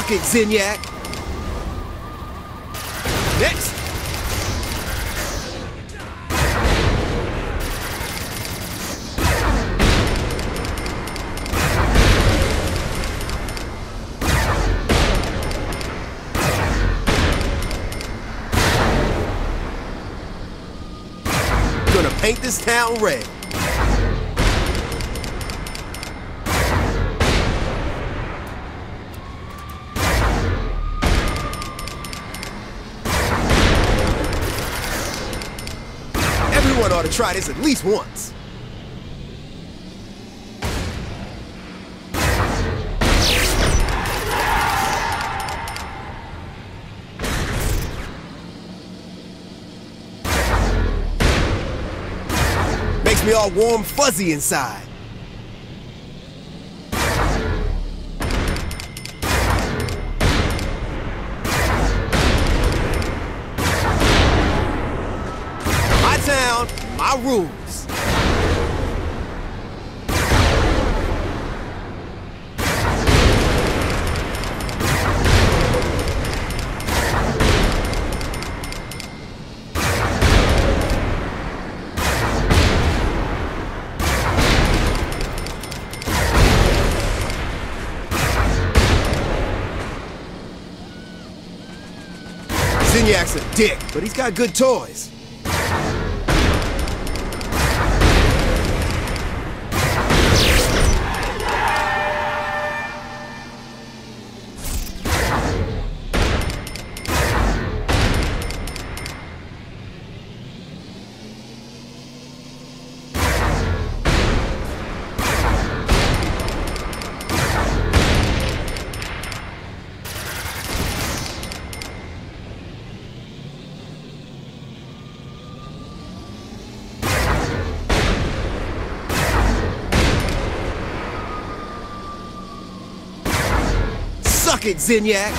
Suck it, Zinyak! Next! Gonna paint this town red. Everyone ought to try this at least once. Makes me all warm, fuzzy inside. Town, my rules. Zinyak's a dick, but he's got good toys. Suck it, Zinyak!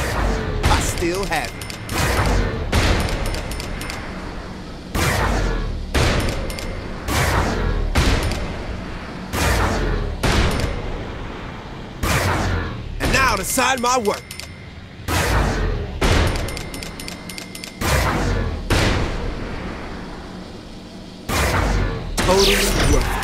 I still have it. And now to sign my work. Totally worth it.